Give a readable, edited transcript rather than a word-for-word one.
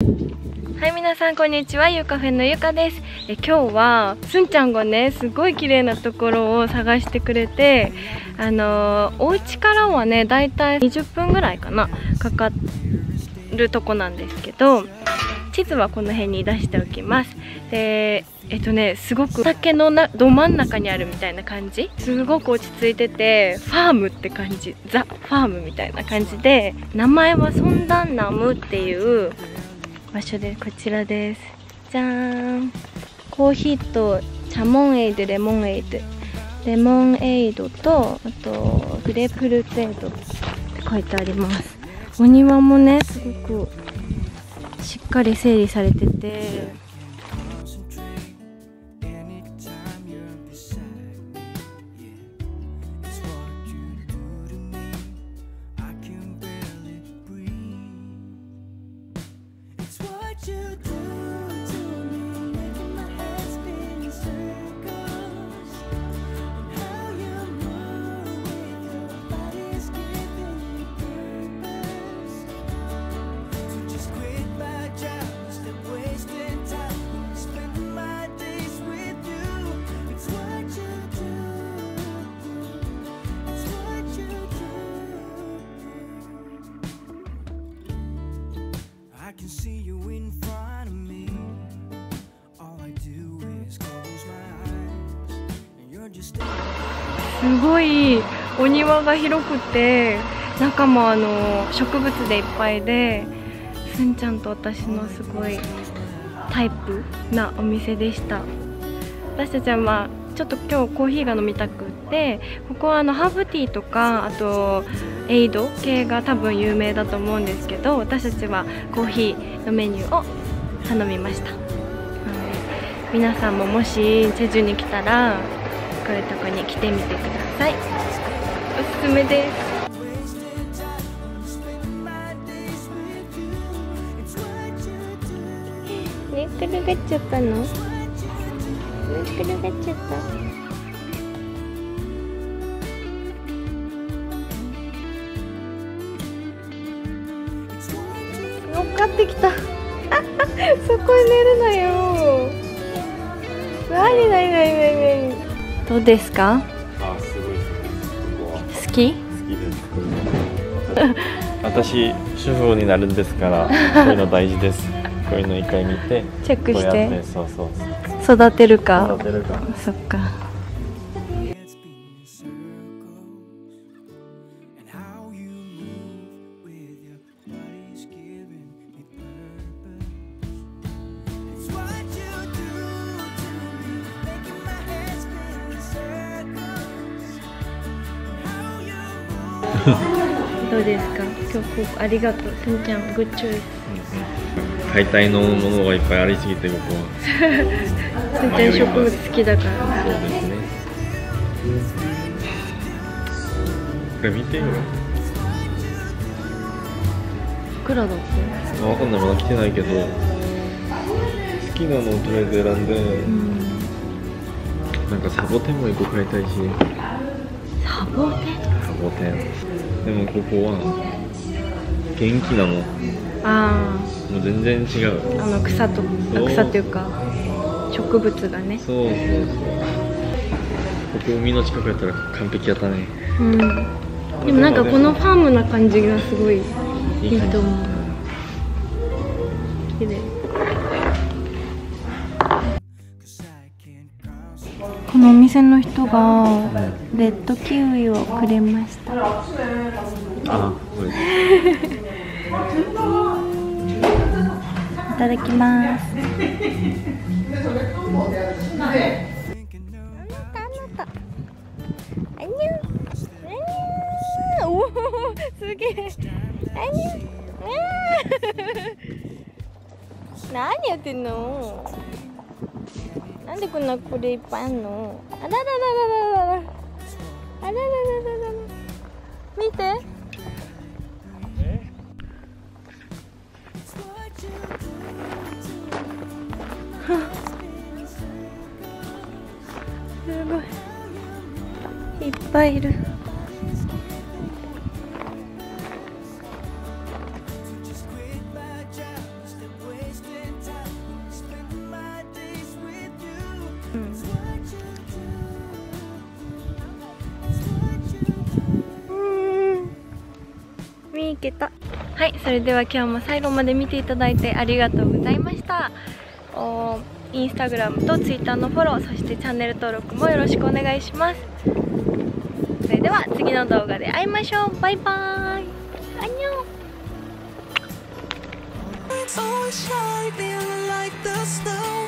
はい、皆さんこんにちは。ゆうカフェのゆかです。今日はすんちゃんがね、すごい綺麗なところを探してくれて、お家からはね、だいたい20分ぐらいかな、かかるとこなんですけど、地図はこの辺に出しておきます。で、すごく畑のど真ん中にあるみたいな感じ、すごく落ち着いてて、ファームって感じ、ザ・ファームみたいな感じで、名前はソンダンナムっていう場所で、こちらです。じゃーん、コーヒーとチャモンエイド、レモンエイドと、あとグレープフルーツエイドって書いてあります。お庭もね、すごくしっかり整理されてて、すごいお庭が広くて、中も植物でいっぱいで、すんちゃんと私のすごいタイプなお店でした。私たちはちょっと今日コーヒーが飲みたくて、ここはハーブティーとか、あとエイド系が多分有名だと思うんですけど、私たちはコーヒーのメニューを頼みました。皆さんももしチェジュに来たら、こういうとこに来てみてください。おすすめです。寝転がっちゃったの？寝転がっちゃった。乗っかってきた。そこに寝るなよ。なに。どうですか？あ、すごい好き。好きです。私主婦になるんですから、こういうの大事です。こういうの一回見て。チェックして。そう。育てるか。そっか。どうですか？今日ありがとう、すんちゃん、グッチョイス。大体のものがいっぱいありすぎて、ここはすんちゃん植物好きだから。そうですね。これ見てよ、黒だって分かんない、まだ来てないけど、好きなのをとりあえず選んで、なんかサボテンも一個買いたいし。サボテン、でもここは元気なの。もう全然違う。草というか植物がね。そうそうそう。ここ海の近くやったら完璧やったね。でもなんかこのファームな感じがすごいいいと思う。綺麗。このお店の人がレッドキウイをくれました。いただきます。すげえ。何やってんの？なんでこんなこれいっぱいあんの？あらららららら。見て。すごい。いっぱいいる。見けた。はい、それでは今日も最後まで見ていただいてありがとうございました。インスタグラムとツイッターのフォロー、そしてチャンネル登録もよろしくお願いします。それでは次の動画で会いましょう。バイバーイ。アンニョン。